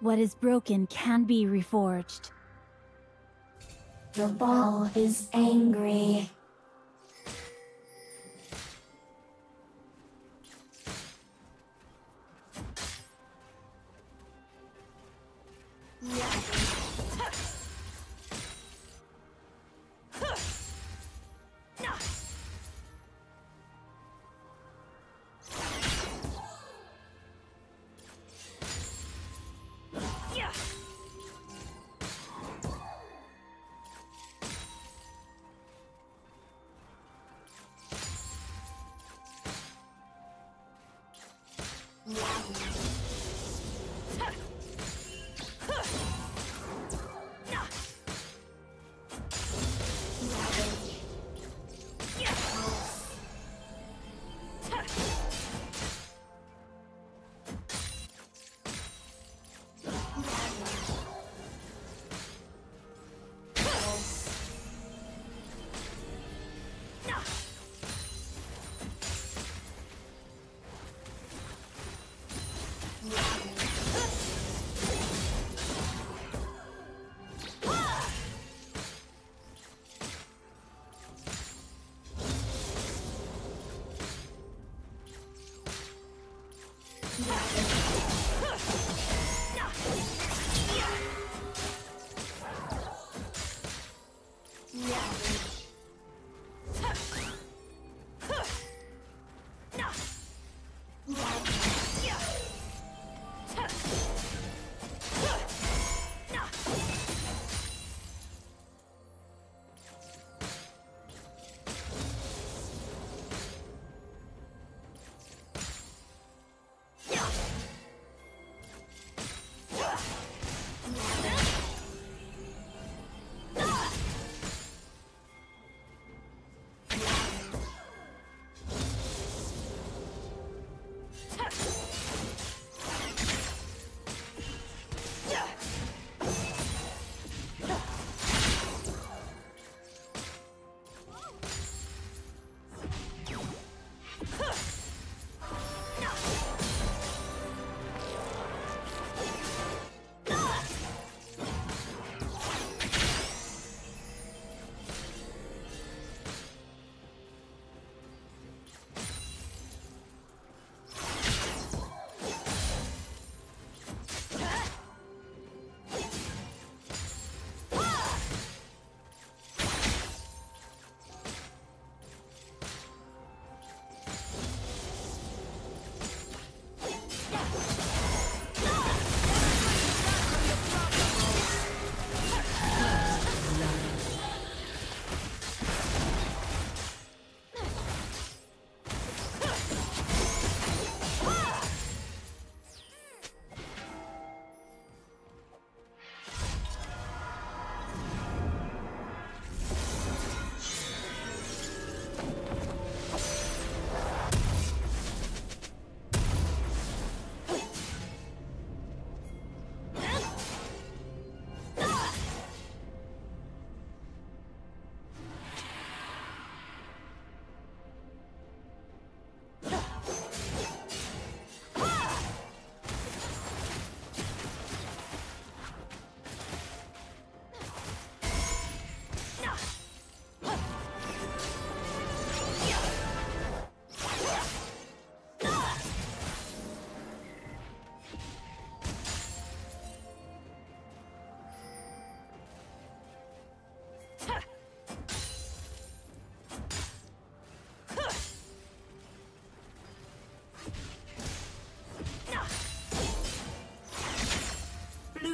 What is broken can be reforged. The ball is angry.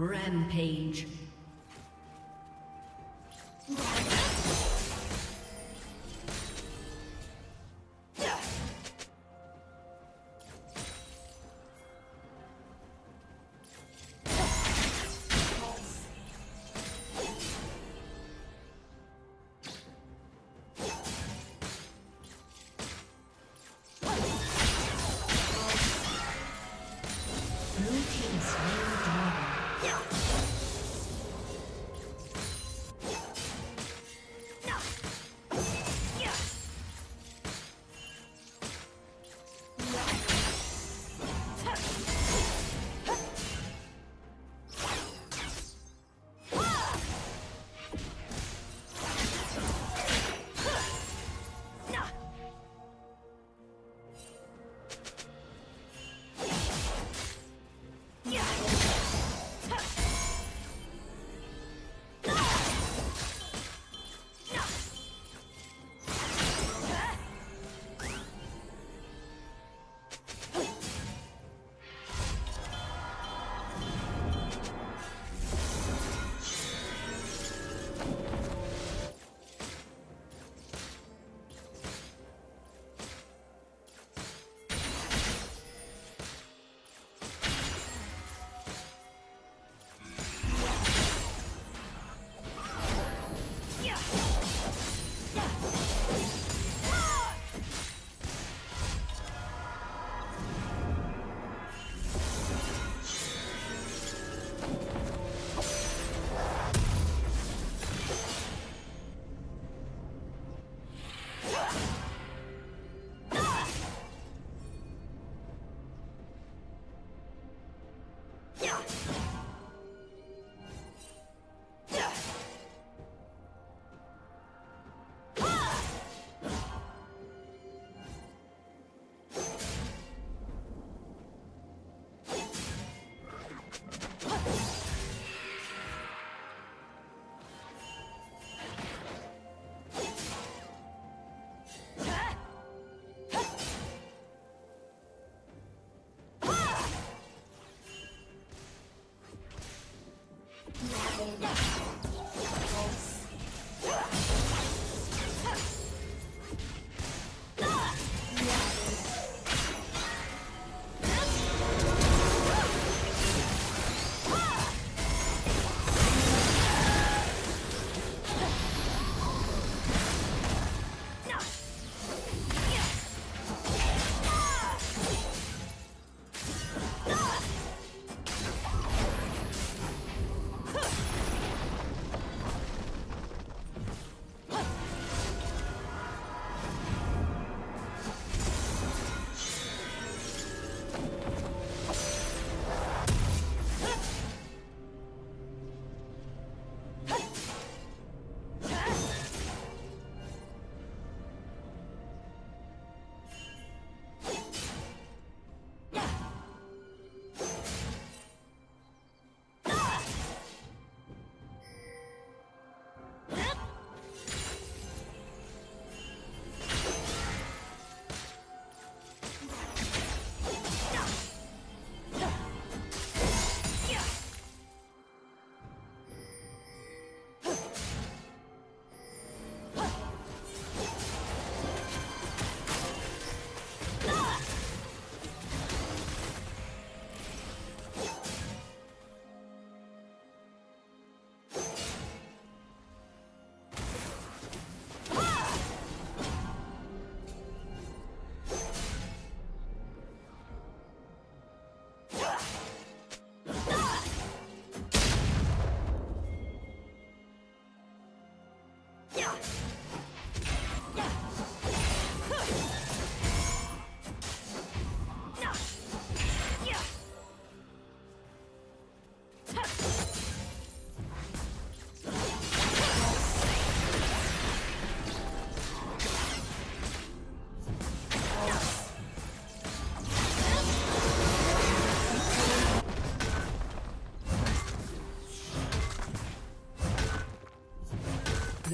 Rampage.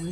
Blue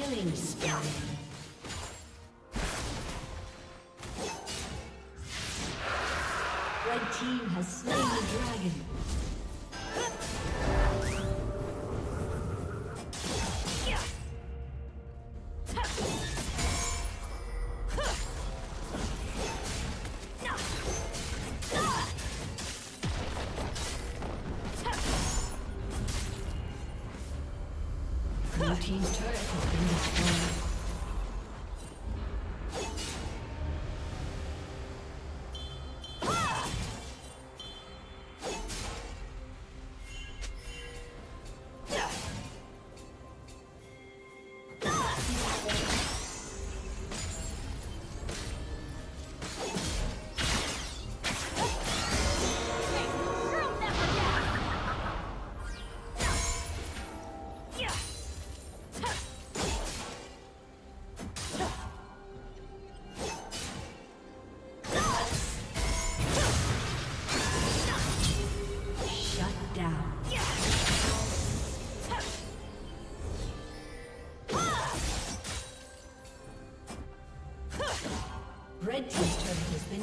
Killing spell. Red team has slain the dragon. Team's turret has been destroyed. Red team's turret has been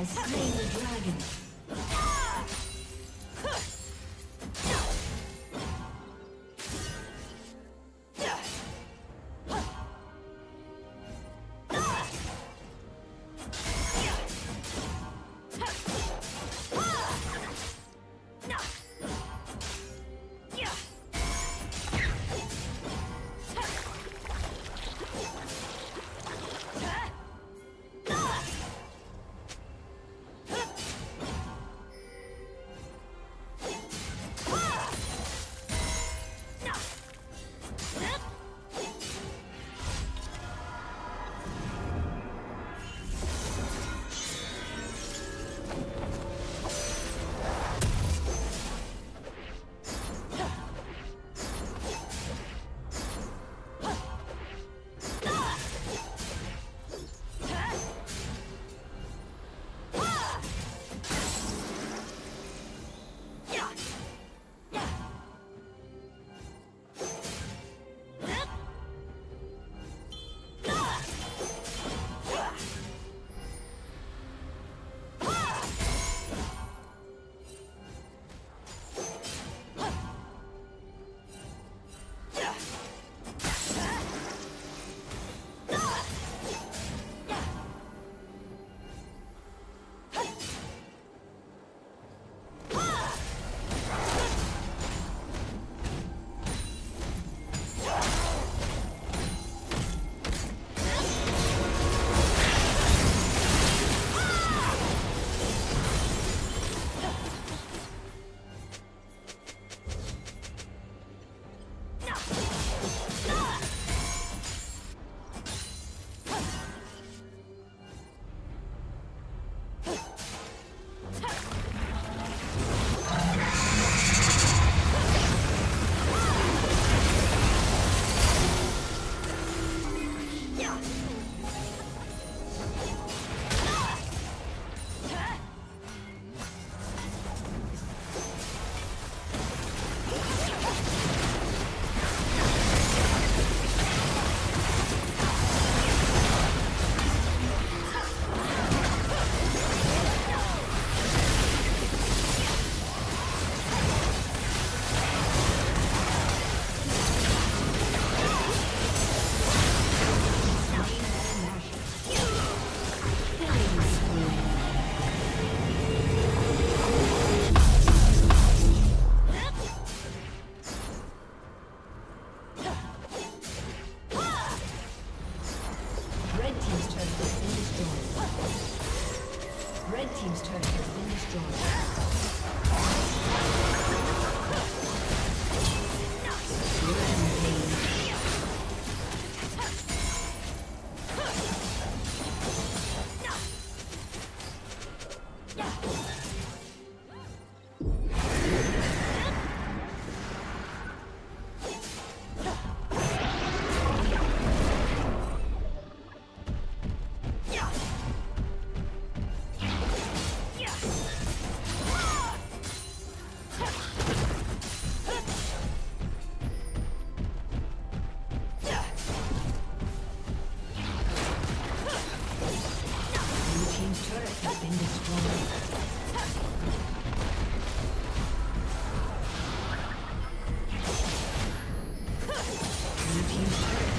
has slain the dragon. Blue team's turret